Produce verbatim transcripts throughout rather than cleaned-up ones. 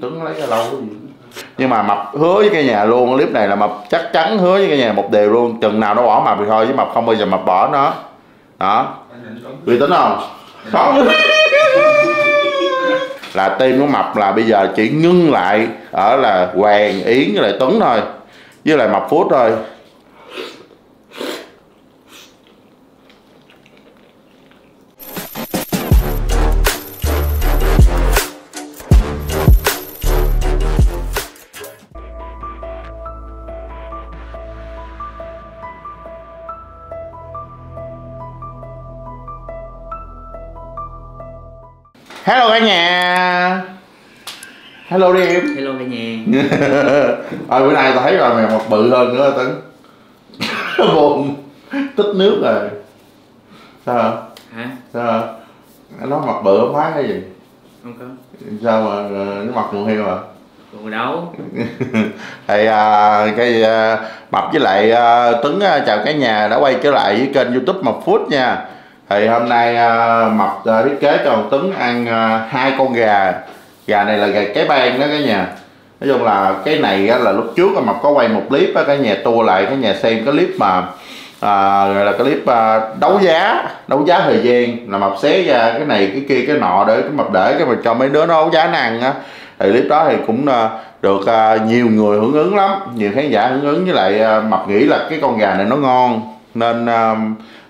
Tuấn lấy ra lâu cái gì. Nhưng mà Mập hứa với cái nhà luôn, clip này là Mập chắc chắn hứa với cái nhà một điều luôn, chừng nào nó bỏ Mập thì thôi, chứ Mập không bao giờ Mập bỏ nó. Đó. Uy tín không? Không. Là team của Mập là bây giờ chỉ ngưng lại ở là Hoàng, Yến với lại Tuấn thôi, với lại Mập Food thôi. Hello cả nhà. Hello đi em. Hello cả nhà. Ôi bữa nay tao thấy rồi mày mập bự hơn nữa Tuấn. Buồn tích nước rồi. Sao? Hả? Sao? Nó mập bự không hóa hay gì? Không có. Sao mà nó mập mụn heo à? Mụn đâu? Thì à, cái à, Mập với lại à, Tuấn chào cả nhà đã quay trở lại với kênh YouTube Mập Food nha. Thì hôm nay uh, Mập uh, thiết kế cho Tuấn ăn hai uh, con gà. Gà này là gà Cái Bang đó cả nhà. Nói chung là cái này á, là lúc trước Mập có quay một clip á, cái nhà tua lại cái nhà xem cái clip mà uh, gọi là cái clip uh, đấu giá, đấu giá thời gian là Mập xé ra cái này cái kia cái nọ để cái Mập để cái mà cho mấy đứa nó đấu giá ăn á. Thì clip đó thì cũng uh, được uh, nhiều người hưởng ứng lắm, nhiều khán giả hưởng ứng, với lại uh, Mập nghĩ là cái con gà này nó ngon nên uh,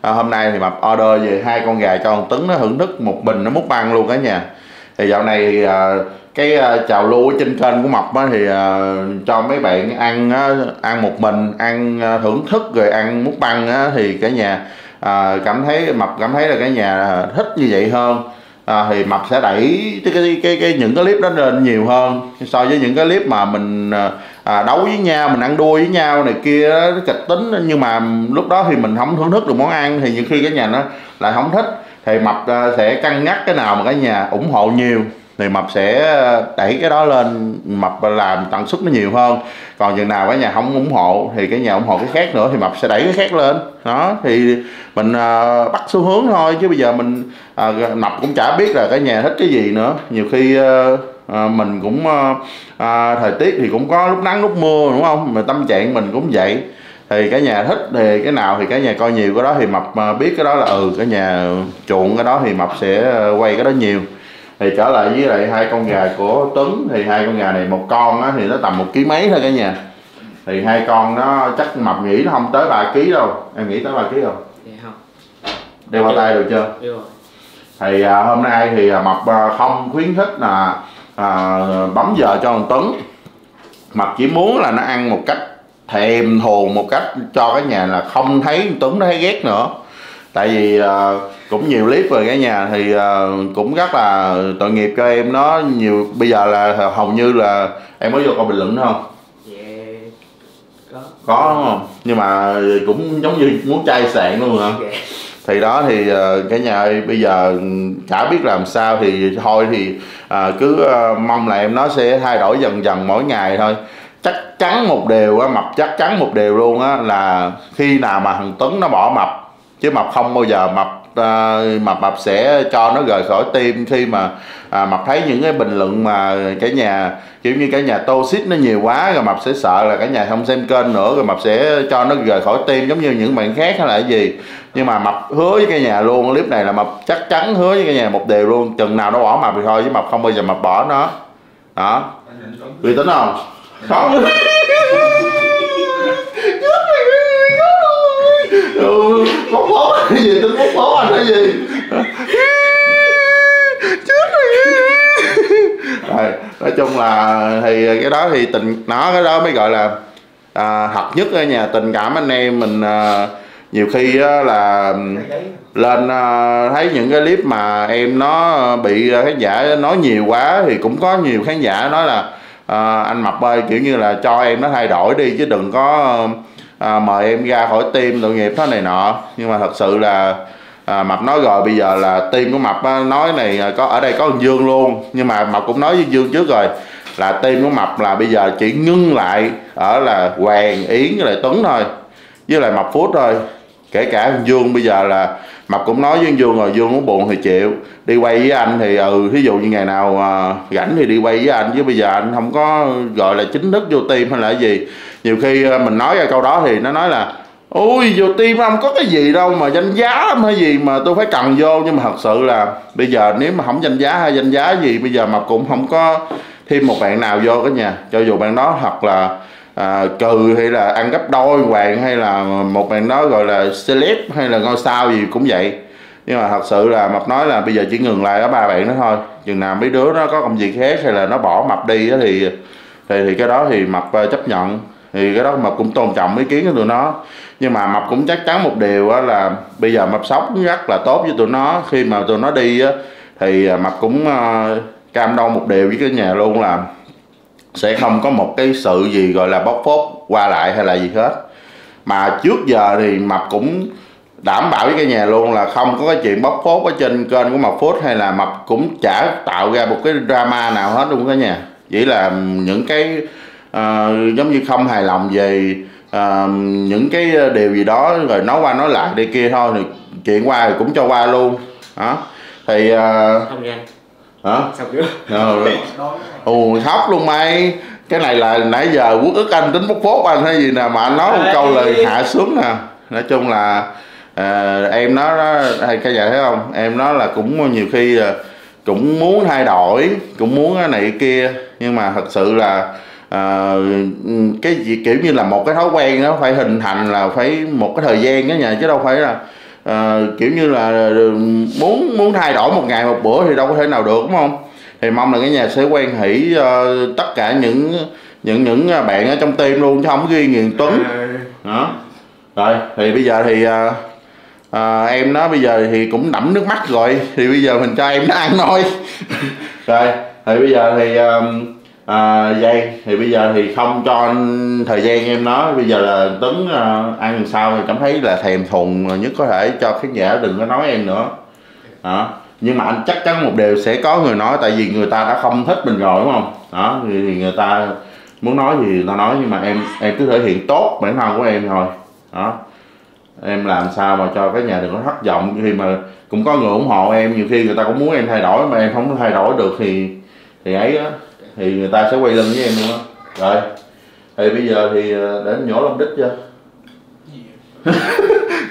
À, hôm nay thì Mập order về hai con gà cho ông Tuấn nó hưởng thức một mình, nó múc ăn luôn cả nhà. Thì dạo này à, cái à, trào lưu trên kênh của Mập á, thì à, cho mấy bạn ăn á, ăn một mình, ăn thưởng thức rồi ăn múc ăn á, thì cả nhà à, cảm thấy Mập cảm thấy là cả nhà thích như vậy hơn. À, thì Mập sẽ đẩy cái, cái, cái, cái những cái clip đó lên nhiều hơn so với những cái clip mà mình à, đấu với nhau, mình ăn đua với nhau này kia đó, kịch tính, nhưng mà lúc đó thì mình không thưởng thức được món ăn thì nhiều khi cái nhà nó lại không thích. Thì Mập sẽ cân nhắc cái nào mà cái nhà ủng hộ nhiều thì Mập sẽ đẩy cái đó lên, Mập làm tần suất nó nhiều hơn. Còn chừng nào cái nhà không ủng hộ thì cái nhà ủng hộ cái khác nữa thì Mập sẽ đẩy cái khác lên. Đó thì mình uh, bắt xu hướng thôi, chứ bây giờ mình uh, Mập cũng chả biết là cái nhà thích cái gì nữa. Nhiều khi uh, uh, mình cũng uh, uh, thời tiết thì cũng có lúc nắng lúc mưa đúng không, mà tâm trạng mình cũng vậy. Thì cái nhà thích thì cái nào thì cái nhà coi nhiều cái đó, thì Mập biết cái đó là ừ cái nhà chuộng cái đó thì Mập sẽ quay cái đó nhiều. Thì trở lại với lại hai con gà của Tuấn, thì hai con gà này một con á, thì nó tầm một ký mấy thôi cả nhà. Thì hai con nó chắc Mập nghĩ nó không tới ba ký đâu. Em nghĩ tới ba ký không? Dạ không. Đeo bao tay được chưa? Được rồi. Thì à, hôm nay thì Mập không khuyến khích là à, bấm giờ cho thằng Tuấn. Mập chỉ muốn là nó ăn một cách thèm thuồng, một cách cho cái nhà là không thấy Tuấn nó thấy ghét nữa. Tại vì à, cũng nhiều clip rồi cả nhà, thì uh, cũng rất là tội nghiệp cho em nó nhiều. Bây giờ là hầu như là em có vô coi bình luận nữa không? Yeah, có. Có đúng không? Nhưng mà cũng giống như muốn chai sạn luôn hả? Yeah. Thì đó thì uh, cả nhà ơi, bây giờ chả biết làm sao thì thôi thì uh, cứ uh, mong là em nó sẽ thay đổi dần dần mỗi ngày thôi. Chắc chắn một điều á, Mập chắc chắn một điều luôn á, là khi nào mà thằng Tuấn nó bỏ Mập, chứ Mập không bao giờ Mập À, mập mập sẽ cho nó rời khỏi tim. Khi mà à, Mập thấy những cái bình luận mà cả nhà kiểu như cả nhà tô xít nó nhiều quá rồi, Mập sẽ sợ là cả nhà không xem kênh nữa, rồi Mập sẽ cho nó rời khỏi tim giống như những bạn khác hay là cái gì. Nhưng mà Mập hứa với cả nhà luôn, clip này là Mập chắc chắn hứa với cả nhà một điều luôn, chừng nào nó bỏ Mập thì thôi, chứ Mập không bao giờ Mập bỏ nó. Đó, uy tín không? Không. Ừ, có bố anh gì, tôi có bố anh hay gì. Chết rồi. Nói chung là thì cái đó thì tình nó cái đó mới gọi là à, thật nhất ở nhà, tình cảm anh em mình à, nhiều khi á, là lên à, thấy những cái clip mà em nó bị khán giả nói nhiều quá thì cũng có nhiều khán giả nói là à, anh Mập ơi kiểu như là cho em nó thay đổi đi chứ đừng có À, mời em ra khỏi team tội nghiệp thế này nọ. Nhưng mà thật sự là à, Mập nói rồi, bây giờ là team của Mập á, nói này có ở đây có con Dương luôn, nhưng mà Mập cũng nói với Dương trước rồi là team của Mập là bây giờ chỉ ngưng lại ở là Hoàng, Yến với lại Tuấn thôi, với lại Mập Food thôi. Kể cả anh Dương bây giờ là Mập cũng nói với anh Dương rồi, Dương cũng buồn thì chịu, đi quay với anh thì ừ, thí dụ như ngày nào à, rảnh thì đi quay với anh, chứ bây giờ anh không có gọi là chính thức vô tim hay là cái gì. Nhiều khi mình nói ra câu đó thì nó nói là ôi vô tim không có cái gì đâu mà danh giá lắm hay gì mà tôi phải cần vô, nhưng mà thật sự là bây giờ nếu mà không danh giá hay danh giá gì, bây giờ Mập cũng không có thêm một bạn nào vô cả nhà, cho dù bạn đó thật là à, cừ hay là ăn gấp đôi hoàng hay là một bạn đó gọi là celeb hay là ngôi sao gì cũng vậy. Nhưng mà thật sự là Mập nói là bây giờ chỉ ngừng lại ở ba bạn đó thôi, chừng nào mấy đứa nó có công việc khác hay là nó bỏ Mập đi đó thì, thì thì cái đó thì Mập chấp nhận, thì cái đó Mập cũng tôn trọng ý kiến của tụi nó. Nhưng mà Mập cũng chắc chắn một điều là bây giờ Mập sống rất là tốt với tụi nó, khi mà tụi nó đi thì Mập cũng cam đoan một điều với cái nhà luôn là sẽ không có một cái sự gì gọi là bóc phốt qua lại hay là gì hết. Mà trước giờ thì Mập cũng đảm bảo với cái nhà luôn là không có cái chuyện bóc phốt ở trên kênh của Mập Food, hay là Mập cũng chả tạo ra một cái drama nào hết luôn cả nhà. Chỉ là những cái uh, giống như không hài lòng về uh, những cái điều gì đó rồi nói qua nói lại đi kia thôi, thì chuyện qua thì cũng cho qua luôn đó. Thì uh, không nha. Hả? Sao chứ? Ừ. Ừ, khóc luôn mày. Cái này là nãy giờ Quốc ức anh tính bóc phốt anh hay gì nè, mà anh nói một câu lời hạ xuống nè. Nói chung là à, em nó đó, hay cái nhà thấy không? Em nó là cũng nhiều khi cũng muốn thay đổi, cũng muốn cái này cái kia, nhưng mà thật sự là à, cái kiểu như là một cái thói quen nó phải hình thành là phải một cái thời gian đó nhà, chứ đâu phải là à, kiểu như là muốn muốn thay đổi một ngày một bữa thì đâu có thể nào được, đúng không? Thì mong là cái nhà sẽ quen hỷ uh, tất cả những những những bạn ở trong team luôn, chứ không riêng Nghiền Tuấn đó. Rồi thì bây giờ thì uh, uh, em nó bây giờ thì cũng đẫm nước mắt rồi, thì bây giờ mình cho em nó ăn thôi. Rồi thì bây giờ thì uh, À, vậy thì bây giờ thì không cho anh thời gian em nói, bây giờ là Tuấn uh, ăn làm sao thì cảm thấy là thèm thuồng nhất có thể, cho khán giả đừng có nói em nữa đó. Nhưng mà anh chắc chắn một điều sẽ có người nói, tại vì người ta đã không thích mình rồi đúng không đó, thì người ta muốn nói gì người ta nói, nhưng mà em em cứ thể hiện tốt bản thân của em thôi đó. Em làm sao mà cho cái nhà đừng có thất vọng, khi mà cũng có người ủng hộ em, nhiều khi người ta cũng muốn em thay đổi mà em không thay đổi được thì thì ấy đó, thì người ta sẽ quay lưng với em luôn á. Rồi thì bây giờ thì để anh nhổ lông đít chưa?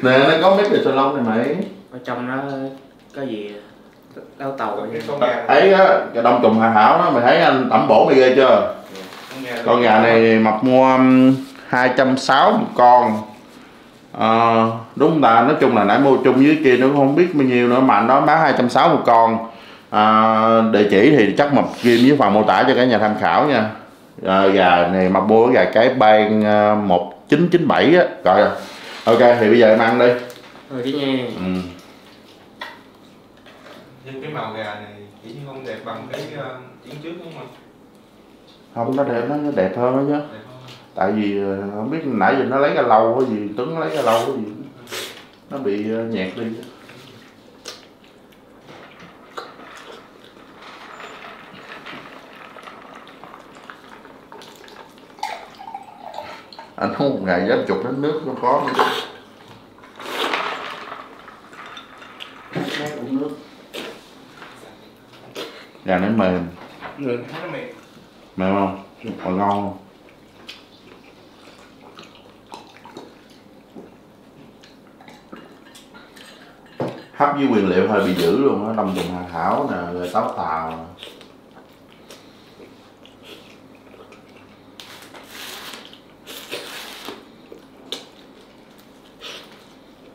Nè nó có mấy cái sợi lông này mày, ở trong nó có gì đau tàu ấy á, cái đông trùng hạ thảo đó, mày thấy anh tẩm bổ mày ghê chưa? Con gà này Mập mua hai trăm sáu mươi một con à, đúng ta, nói chung là nãy mua chung dưới kia nó không biết bao nhiêu nữa, mà anh đó bán hai trăm sáu mươi một con. À, địa chỉ thì chắc Mập ghim với phần mô tả cho cả nhà tham khảo nha. À, gà này Mập mua gà Cái Bang một chín chín bảy á. Rồi ok thì bây giờ em ăn đi. Rồi cái nha. Ừ. Nhưng cái màu gà này chỉ không đẹp bằng cái chiến trước đúng không? Không, nó đẹp, nó đẹp hơn đó chứ. Hơn. Tại vì không biết nãy giờ nó lấy ra lâu cái gì, Tuấn lấy ra lâu cái gì nó bị nhạt đi. Anh không một ngày dám chụp đến nước nó có nữa. Nước gà nó mềm. Người nó mềm. Mềm không? Còn ngon không? Hấp với nguyên liệu hơi bị dữ luôn á, đông trùng hạ thảo nè, rồi táo tàu nè.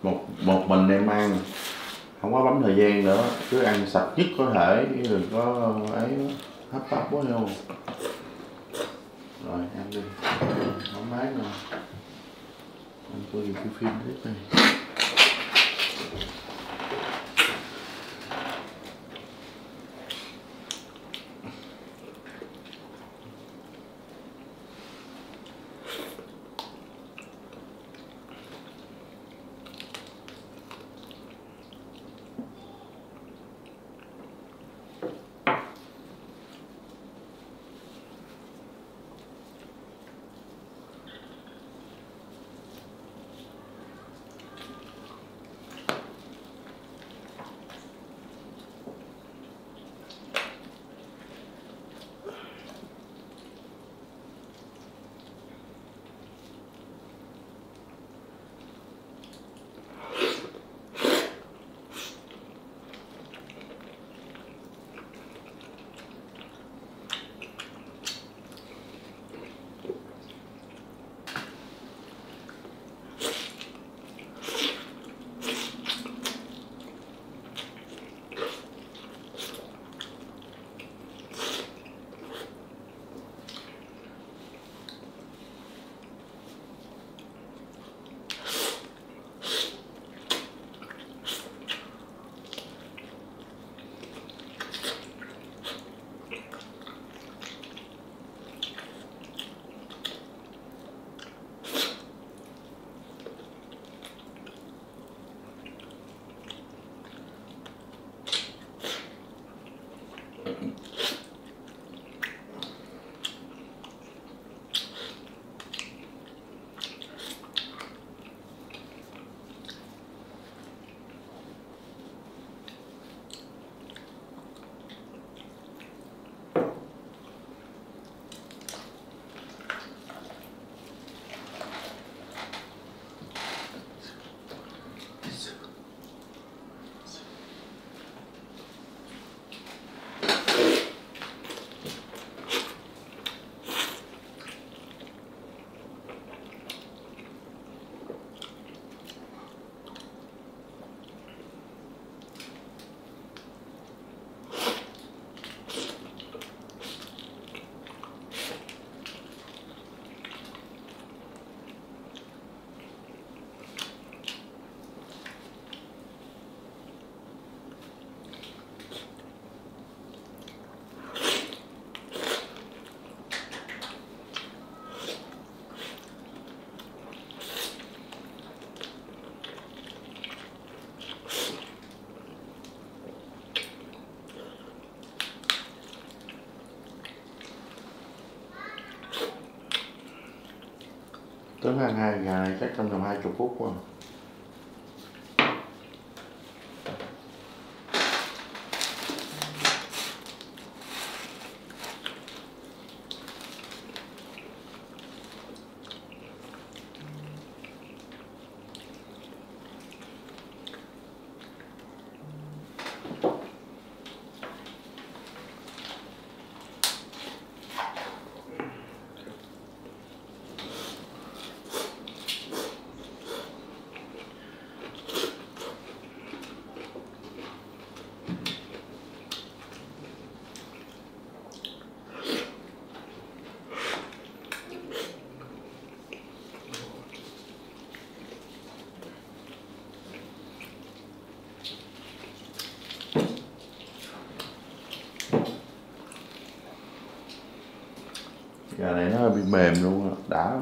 Một, một mình em ăn, không có bấm thời gian nữa, cứ ăn sạch nhất có thể, đừng có ấy hấp tấp quá đâu. Rồi ăn đi, không mát nữa. Anh coi gì phim tiếp đi. Tuấn ăn hai ngày chắc trong vòng hai chục phút quá. Gà này nó bị mềm luôn á, đã.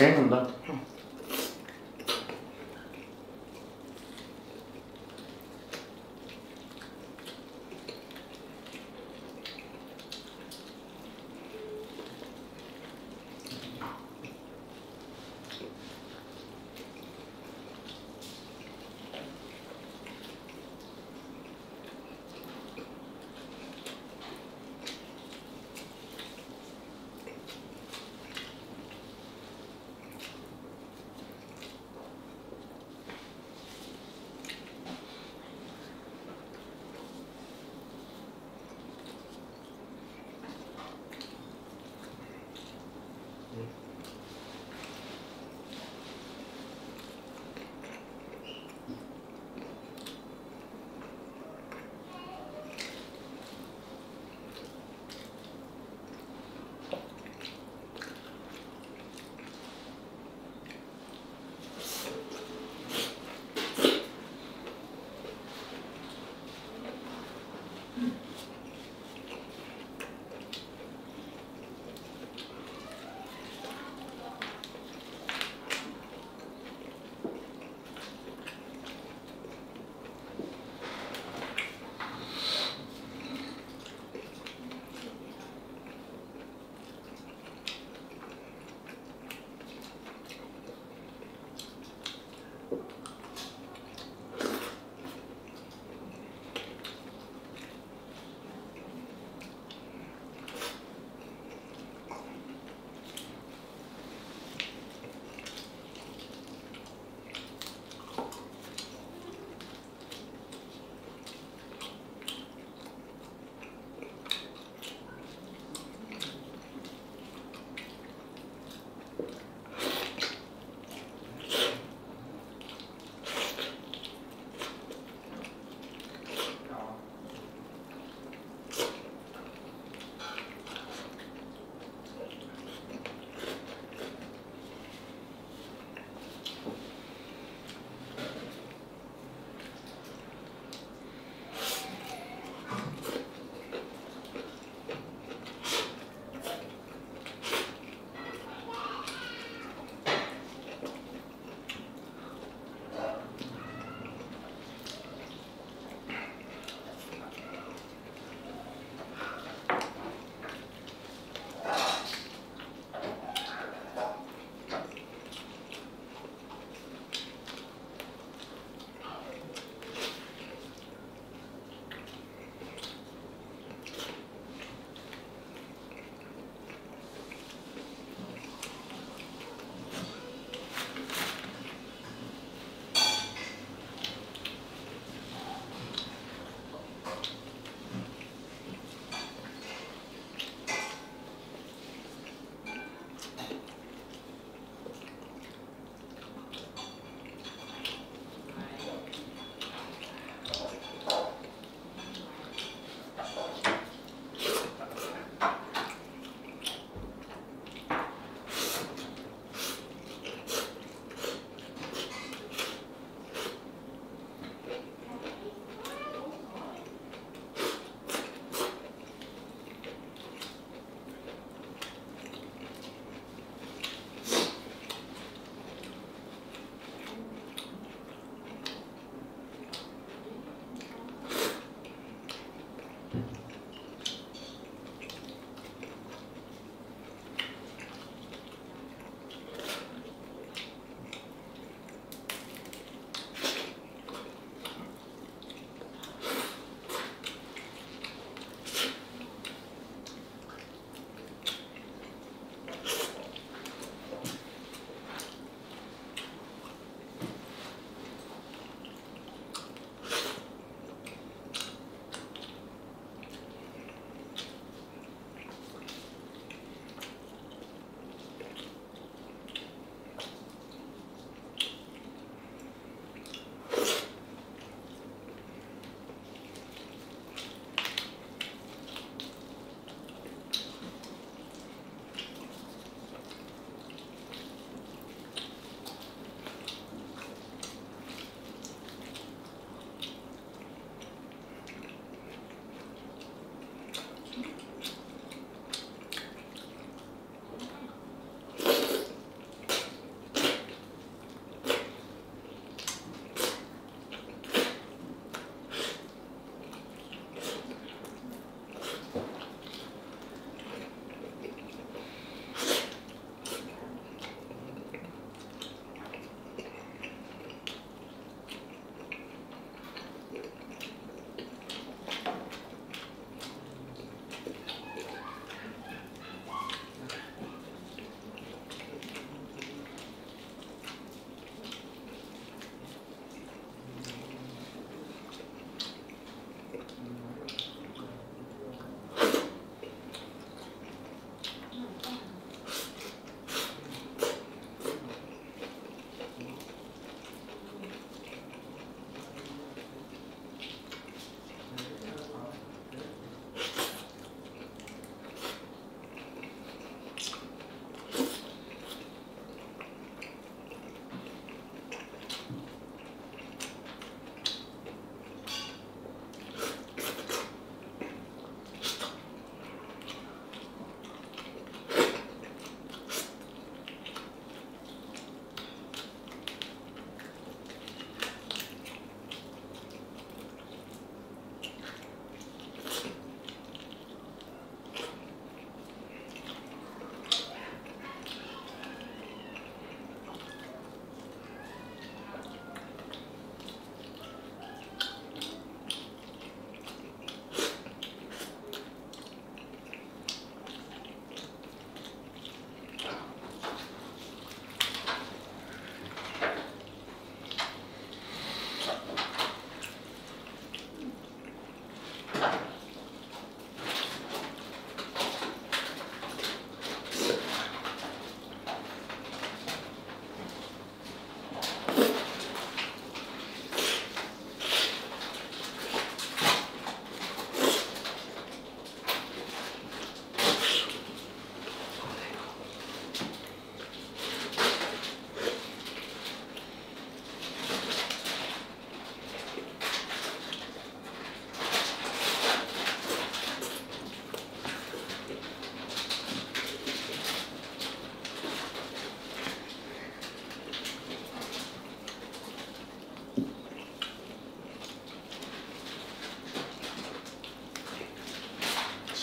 ngán không ta?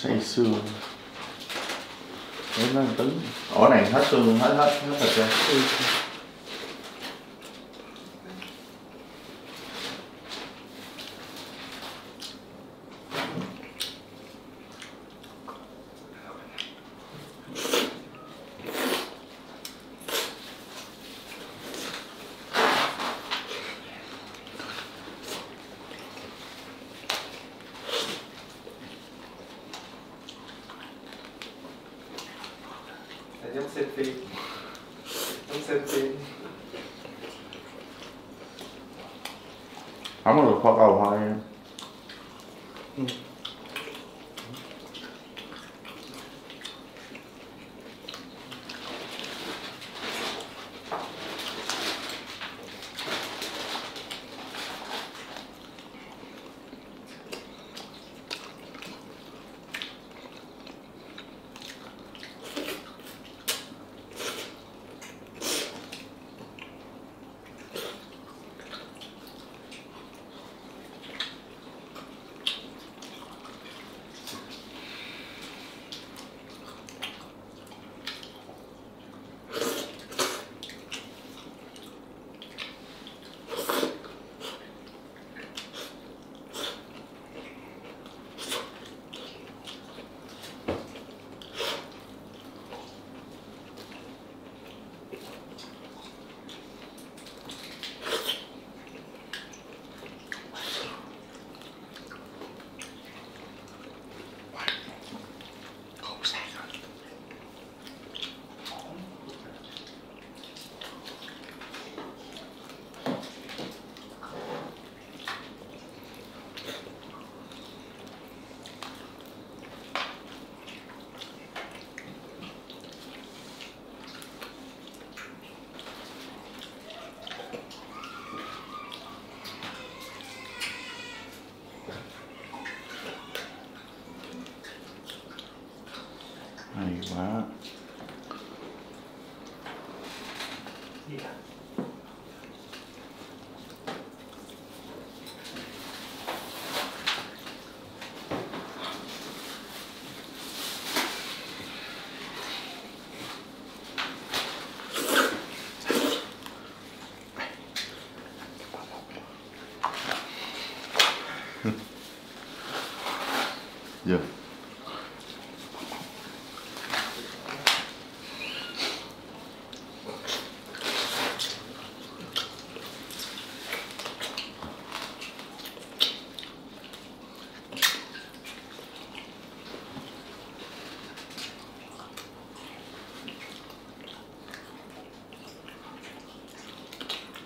Xay xương. Đấy nó Tuấn. Ổ này hết xương, hết hết hết thịt ra. Ừ. Giống xem phim. Giống xem phim. Không có được khoa cầu thôi. Ừ. Quá. Yeah.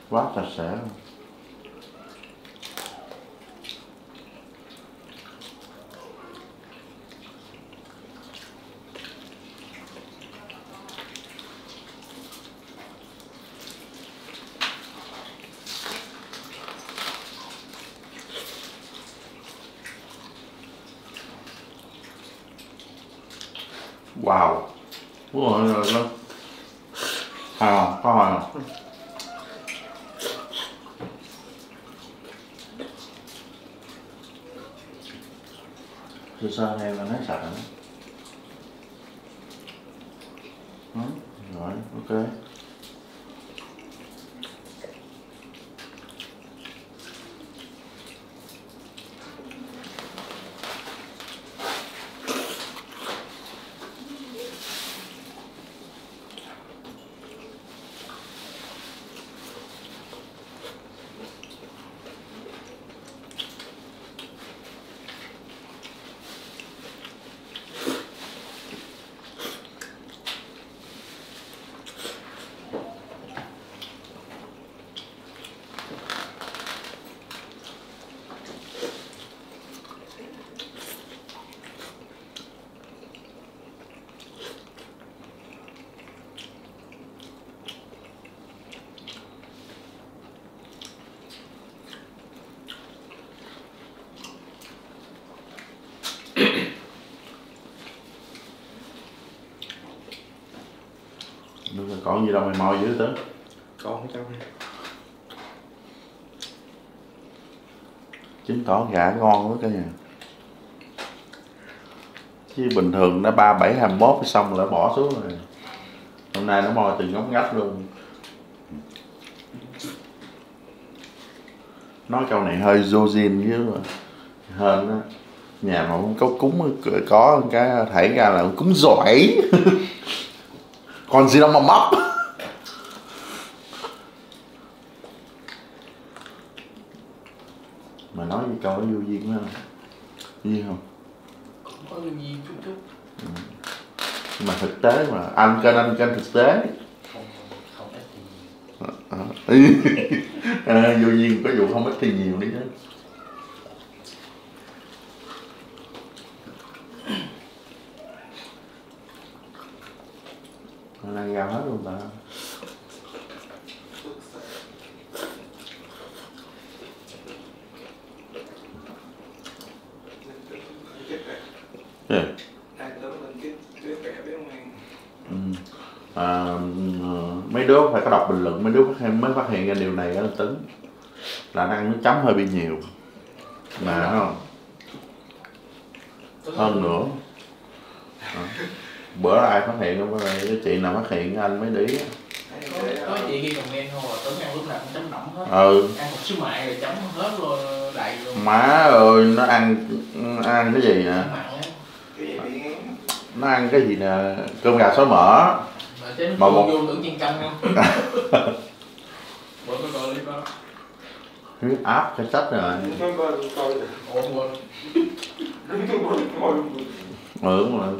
Quá sạch sẽ. Wow. Ủa rồi nó. À, có hồi à. Từ sao này là nó sạch hả? Ừ, rồi, ok. Còn gì đâu mày mò dữ Tuấn. Còn ở trong này. Trứng tỏ gà ngon quá cả nhà. Chứ bình thường nó ba, bảy, hai mươi mốt xong là bỏ xuống rồi. Hôm nay nó mò từ ngóc ngách luôn. Nói câu này hơi dojin chứ mà hơn á. Nhà mà không có cúng có cái thảy ra là cúng giỏi. Còn gì đâu mà móc. Mà nói với câu nó vô duyên đó. Duyên không? Cũng có duyên chút chút. Ừ. Nhưng mà thực tế mà anh kênh anh kênh thực tế. Không, không ít thì nhiều. À, à. À, vô duyên có vụ không ít thì nhiều đi chứ. Nó đang gào hết luôn bà. Yeah. Ừ. À, mấy đứa phải có đọc bình luận, mấy đứa mới phát hiện ra điều này đó là Tuấn. Là nó ăn nước chấm hơi bị nhiều. Mà không? Hơn nữa à. Bữa ai phát hiện không? Chị nào phát hiện anh mới để ý. Có chị ghi comment thôi, Tuấn ăn lúc nào cũng chấm nỏng hết. Ừ. Ăn một xíu mại rồi chấm hết luôn, đầy luôn. Má ơi, nó ăn ăn cái gì nè? Nó ăn cái gì nè, cơm gà xói mỡ. Mà một vô tưởng chiên canh không? Bữa có coi clip đó. Huyết áp cái sách rồi. Ừ, đúng rồi.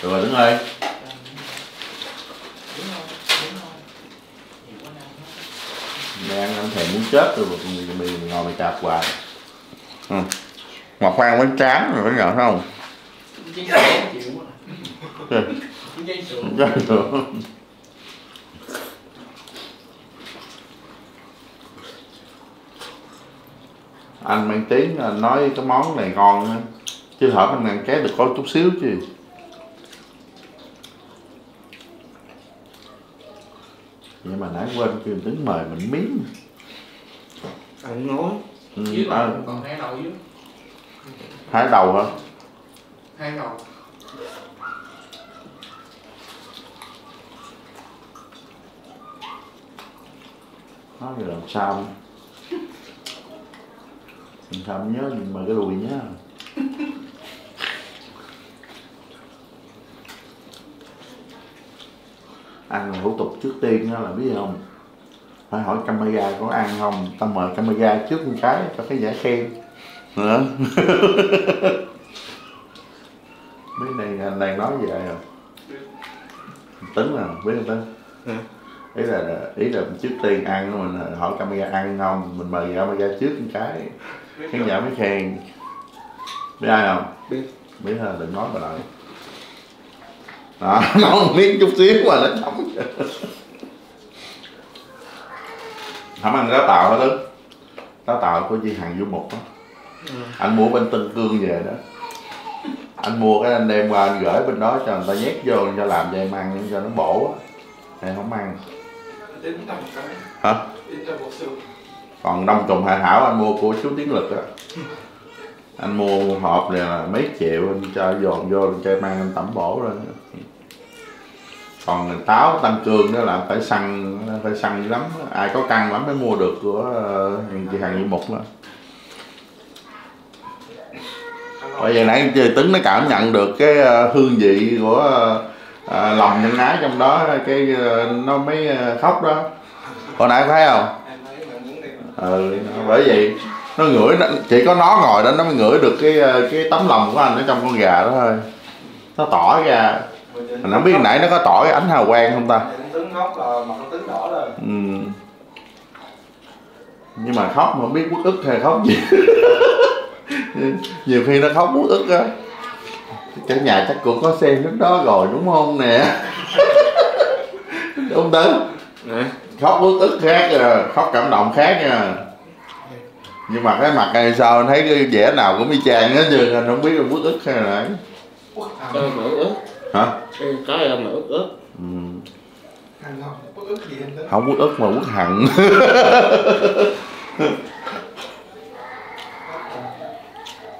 Được rồi Tuấn ơi. Mày ăn ăn thèm muốn chết rồi, mình, mình ngồi mày chạp hoài. Ừ. Mà khoan bánh tráng rồi, có nhận không? Anh mang tiếng là nói cái món này ngon hơn. Chứ hở anh ăn cái được có chút xíu chứ. Nhưng mà nãy quên kêu Tuấn mời mình miếng. Ăn nói ừ, dưới à. Còn hai đầu dưới. Hai đầu hả? Hai đầu. Nói rồi làm sao? Làm sao nhớ nhưng mà cái đùi nhá. Ăn là thủ tục trước tiên đó là biết không? Phải hỏi camera có ăn không? Ta mời camera trước một cái cho cái giải khen nữa. Mấy này đang nói về rồi. Tính là biết không Tính? Ý là ý là trước tiên ăn mình hỏi camera ăn không? Mình mời camera trước một cái khán giả mới khen. Biết ai không? Biết. Biết là đừng nói bà lại. Đó, nó không miếng chút xíu mà nó chấm. Không ăn cá tàu hả Tuấn? Cá tàu của chị Hằng Vĩ Mục đó. Ừ. Anh mua bên Tân Cương về đó. Anh mua cái anh đem qua anh gửi bên đó cho người ta nhét vô cho làm cho em ăn cho nó bổ á. Này không ăn. Hả? Còn đông trùng hạ thảo anh mua của chú Tiến Lực á. Anh mua hộp này là mấy triệu anh cho dồn vô cho em ăn anh tẩm bổ rồi. Còn táo Tam Cương đó là phải săn phải săn lắm, ai có căng lắm mới mua được của uh, chị Hằng Vĩ Mục đó. Bởi vậy nãy Tuấn nó cảm nhận được cái uh, hương vị của uh, lòng nhân ái trong đó, cái uh, nó mới uh, khóc đó. Hồi nãy thấy không? Ừ, bởi vậy nó ngửi, chỉ có nó ngồi đó nó mới ngửi được cái cái tấm lòng của anh ở trong con gà đó thôi. Nó tỏ ra. Mình không biết nãy nó có tỏ cái ánh hào quang không ta? Ừ. Nhưng mà khóc mà không biết uất ức hay khóc gì. Nhiều khi nó khóc uất ức á. Cả nhà chắc cũng có xem lúc đó rồi đúng không nè? Đúng Tấn. Khóc uất ức khác rồi, khóc cảm động khác nha. Nhưng mà cái mặt này sao anh thấy cái vẻ nào cũng y chang hết trơn, anh không biết là uất ức hay là ấy. Cái mỡ ức. Hả? Cái em mỡ ức ức. Ừ. Hằng không, quốc ức gì anh tính? Không quốc ức mà quốc hận.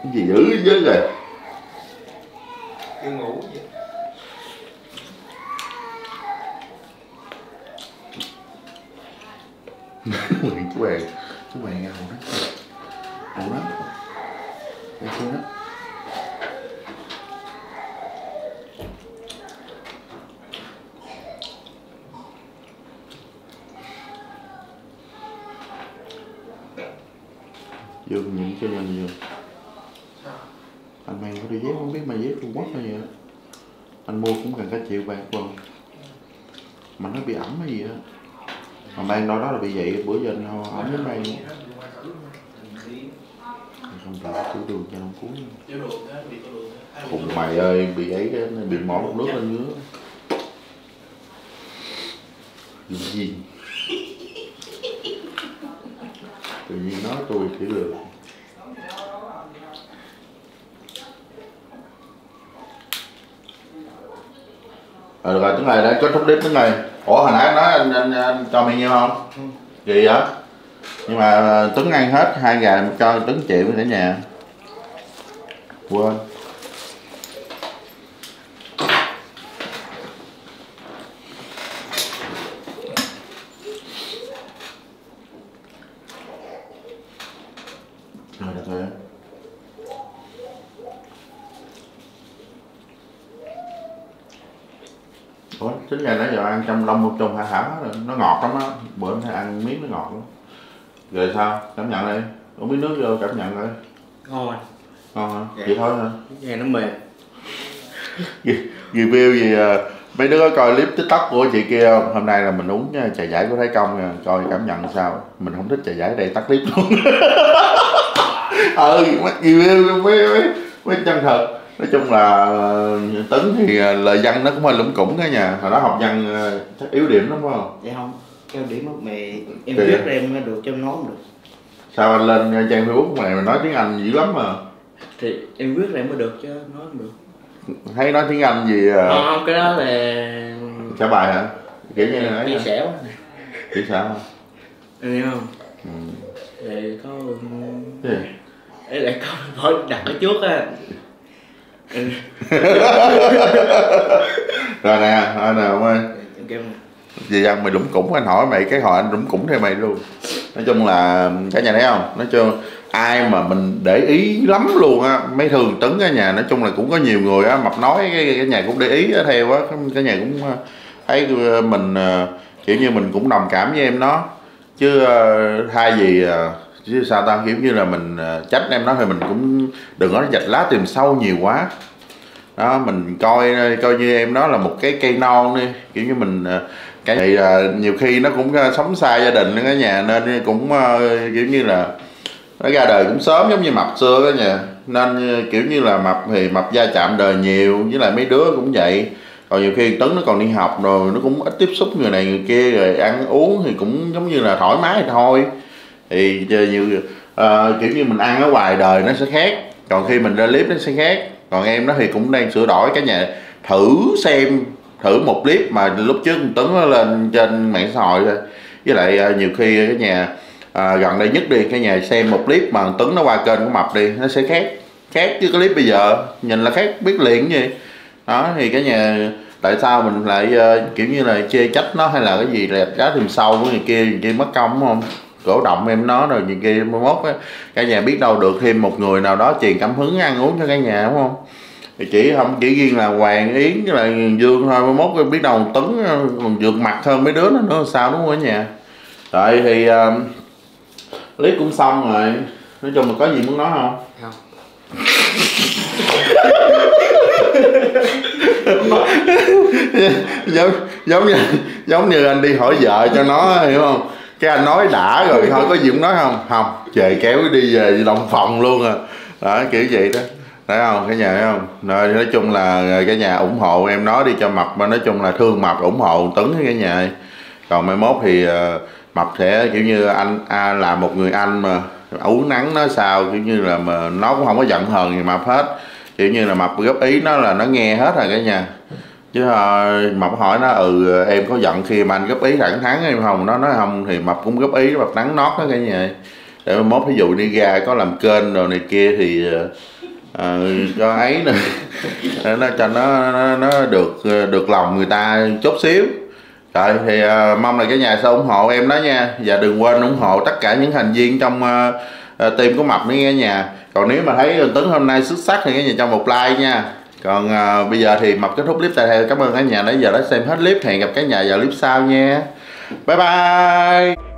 Cái gì dữ với rồi. Kêu ngủ vậy. Chú Hoàng, chú Hoàng ngầu đó. Ngầu đó. Để xem đó. Dương những cho mình nhiều. Anh mang có đi dép không biết mà dép Trung Quốc hay gì đó. Anh mua cũng gần cả triệu bạc luôn. Mà nó bị ẩm hay gì đó. Mà mang đó đó là bị vậy, bữa giờ anh ẩm đến đây luôn. Không phải chữa đường cho nó cuốn. Khùng mày ơi, bị ấy cái bị mỏ một nước lên ngứa. Gì gì? Tự nhiên nói tôi chỉ được. À, được rồi, Tuấn này đã kết thúc clip Tuấn này. Ủa hồi nãy nói anh, anh, anh cho mày nhiêu không? Ừ. Gì vậy? Nhưng mà Tuấn ăn hết hai gà mình cho Tuấn chịu nữa nhà. Quên. Tính ra nãy giờ ăn trăm lông một chồng hạ hảo rồi, nó ngọt lắm á, bữa anh thấy ăn miếng nó ngọt lắm. Rồi sao? Cảm nhận đi, uống miếng nước vô cảm nhận coi. Ngon rồi. Ngon hả? Vậy, vậy thôi hả? Nghe nó mềm. Review gì mấy đứa có coi clip TikTok của chị kia không? Hôm nay là mình uống trà giải của Thái Công nha, coi cảm nhận sao. Mình không thích trà giải ở đây tắt clip luôn. Ừ, review mấy mấy mấy chân thật. Nói chung là Tuấn thì lời văn nó cũng hơi lủng củng đó nha. Hồi đó học văn chắc yếu điểm lắm phải không? Dạ không, cao điểm mất mẹ em viết ra em được cho em nói không được. Sao anh lên trang Facebook mày mà nói tiếng Anh dữ lắm mà. Thì em viết ra em mới được chứ nói không được. Thấy nói tiếng Anh gì à? Không, không, cái đó là... trả bài hả? Kiểu như là... chia sẻ quá. Chia sẻ hả? Em hiểu không? Ừ. Thì có... gì? Ê lại có... hỏi đặt ở trước á. Rồi nè, thôi nè ông ơi. Vì ăn mày đúng cũng anh hỏi mày cái hồi anh đúng cũng theo mày luôn. Nói chung là cả nhà thấy không? Nói chung ai mà mình để ý lắm luôn á, mấy thường Tuấn cả nhà nói chung là cũng có nhiều người á mập nói cái cái nhà cũng để ý theo á, cả nhà cũng thấy mình kiểu như mình cũng đồng cảm với em nó. Chứ thay gì chứ sao tao kiểu như là mình trách em nó thì mình cũng đừng có vạch lá tìm sâu nhiều quá đó, mình coi coi như em nó là một cái cây non đi, kiểu như mình cái này nhiều khi nó cũng sống xa gia đình nữa cả nhà, nên cũng kiểu như là nó ra đời cũng sớm giống như Mập xưa đó nha, nên kiểu như là Mập thì Mập gia chạm đời nhiều, với lại mấy đứa cũng vậy. Còn nhiều khi Tuấn nó còn đi học rồi nó cũng ít tiếp xúc người này người kia, rồi ăn uống thì cũng giống như là thoải mái thôi. Thì nhiều uh, kiểu như mình ăn ở ngoài đời nó sẽ khác, còn khi mình ra clip nó sẽ khác. Còn em nó thì cũng đang sửa đổi cả nhà, thử xem thử một clip mà lúc trước Tuấn nó lên trên mạng xã hội thôi. Với lại uh, nhiều khi cái nhà uh, gần đây nhất đi cái nhà xem một clip mà Tuấn nó qua kênh của Mập đi, nó sẽ khác khác chứ cái clip bây giờ nhìn là khác biết liền gì đó. Thì cái nhà tại sao mình lại uh, kiểu như là chê trách nó hay là cái gì là giá tìm sâu của người kia người kia mất công đúng không? Cổ động em nó rồi những kia mới mốt á, cả nhà biết đâu được thêm một người nào đó truyền cảm hứng ăn uống cho cả nhà đúng không? Thì chỉ không chỉ riêng là Hoàng Yến với lại Dương thôi, mới mốt biết đâu Tuấn còn vượt mặt hơn mấy đứa nó nữa sao đúng không cả nhà? Rồi thì uh, clip cũng xong rồi, nói chung là có gì muốn nói không? Không. giống, giống như giống như anh đi hỏi vợ cho nó hiểu không? Cái anh nói đã rồi thôi có gì cũng nói không? Không, trời kéo đi về lòng phòng luôn à. Đó, kiểu vậy đó. Thấy không? Cái nhà thấy không? Rồi, nói chung là cái nhà ủng hộ em nói đi cho Mập, mà nói chung là thương Mập ủng hộ Tuấn cái nhà. Còn mai mốt thì uh, Mập sẽ kiểu như anh à, là một người anh mà uống nắng nó sao kiểu như là mà nó cũng không có giận hờn gì Mập hết. Kiểu như là Mập góp ý nó là nó nghe hết rồi cả nhà. Chứ Mập hỏi nó ừ em có giận khi mà anh góp ý thẳng thắn em không, nó nói không thì Mập cũng góp ý, Mập nắng nót nó cái như vậy. Để mốt ví dụ đi ra có làm kênh rồi này kia thì à, cho ấy nữa nó cho nó, nó nó được được lòng người ta chút xíu. Rồi thì uh, mong là cả nhà sẽ ủng hộ em đó nha, và đừng quên ủng hộ tất cả những thành viên trong uh, uh, team của Mập nữa nghe nhà. Còn nếu mà thấy Tuấn hôm nay xuất sắc thì cả nhà cho một like nha. Còn uh, bây giờ thì Mập kết thúc clip tại đây. Cảm ơn cả nhà đã giờ đã xem hết clip, hẹn gặp cả nhà vào clip sau nha. Bye bye.